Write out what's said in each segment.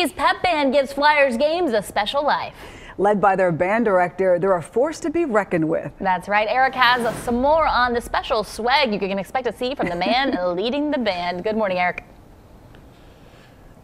City's pep band gives Flyers games a special life. Led by their band director, they're a force to be reckoned with. That's right. Eric has some more on the special swag you can expect to see from the man leading the band. Good morning, Eric.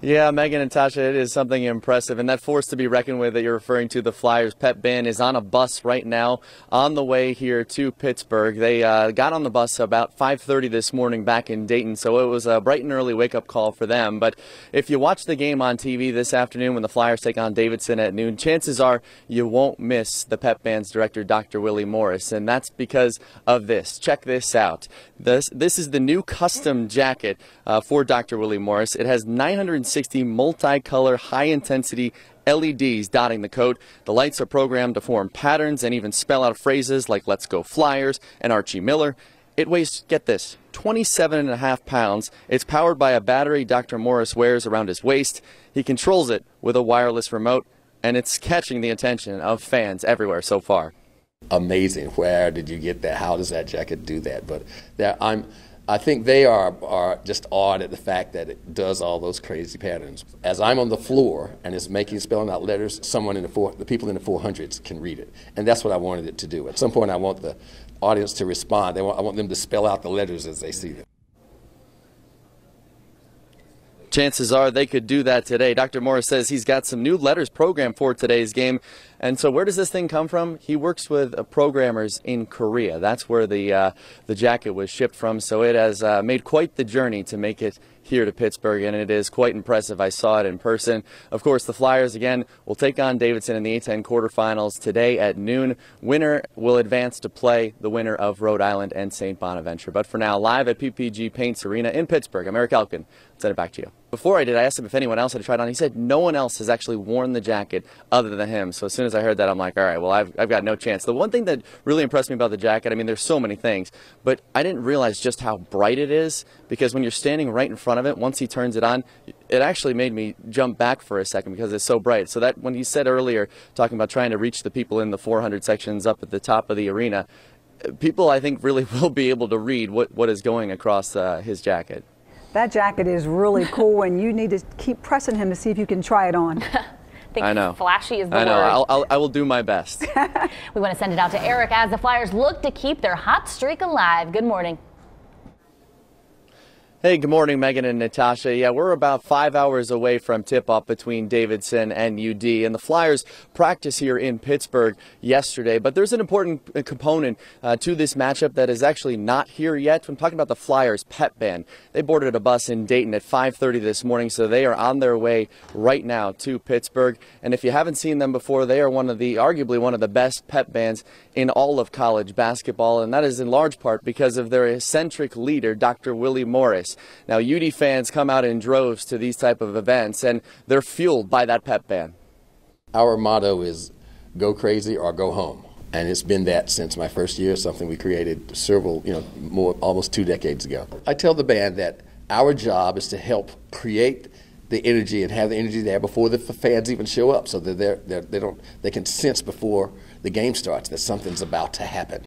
Yeah, Megan and Tasha, it is something impressive, and that force to be reckoned with that you're referring to, the Flyers pep band, is on a bus right now on the way here to Pittsburgh. They got on the bus about 5:30 this morning back in Dayton, so it was a bright and early wake-up call for them. But if you watch the game on TV this afternoon when the Flyers take on Davidson at noon, chances are you won't miss the pep band's director, Dr. Willie Morris, and that's because of this. Check this out. This is the new custom jacket for Dr. Willie Morris. It has 960 multicolor high-intensity LEDs dotting the coat. The lights are programmed to form patterns and even spell out phrases like "Let's Go Flyers" and "Archie Miller." It weighs, get this, 27.5 pounds. It's powered by a battery Dr. Morris wears around his waist. He controls it with a wireless remote, and it's catching the attention of fans everywhere so far. Amazing. Where did you get that? How does that jacket do that? But I think they are just awed at the fact that it does all those crazy patterns. As I'm on the floor and it's spelling out letters, someone in the people in the 400s can read it, and that's what I wanted it to do. At some point, I want the audience to respond. I want them to spell out the letters as they see them. Chances are they could do that today. Dr. Morris says he's got some new letters programmed for today's game. And so where does this thing come from? He works with programmers in Korea. That's where the jacket was shipped from. So it has made quite the journey to make it here to Pittsburgh, and it is quite impressive. I saw it in person. Of course, the Flyers again will take on Davidson in the A-10 quarterfinals today at noon. Winner will advance to play the winner of Rhode Island and St. Bonaventure. But for now, live at PPG Paints Arena in Pittsburgh, I'm Eric Elkin. I'll send it back to you. Before I did, I asked him if anyone else had tried on. He said no one else has actually worn the jacket other than him. So as soon as I heard that, I'm like, all right, well, I've got no chance. The one thing that really impressed me about the jacket, I mean, there's so many things, but I didn't realize just how bright it is, because when you're standing right in front of it, once he turns it on, it actually made me jump back for a second because it's so bright. So that when he said earlier, talking about trying to reach the people in the 400 sections up at the top of the arena, people, I think, really will be able to read what is going across his jacket. That jacket is really cool, and you need to keep pressing him to see if you can try it on. I know. Flashy is the word. I know. I will do my best. We want to send it out to Eric as the Flyers look to keep their hot streak alive. Good morning. Hey, good morning, Megan and Natasha. Yeah, we're about 5 hours away from tip-off between Davidson and UD, and the Flyers practice here in Pittsburgh yesterday. But there's an important component to this matchup that is actually not here yet. I'm talking about the Flyers pep band. They boarded a bus in Dayton at 5:30 this morning, so they are on their way right now to Pittsburgh. And if you haven't seen them before, they are arguably one of the best pep bands in all of college basketball, and that is in large part because of their eccentric leader, Dr. Willie Morris. Now, UD fans come out in droves to these type of events, and they're fueled by that pep band. Our motto is go crazy or go home, and it's been that since my first year, something we created several, almost 2 decades ago. I tell the band that our job is to help create the energy and have the energy there before the fans even show up, so that they can sense before the game starts that something's about to happen.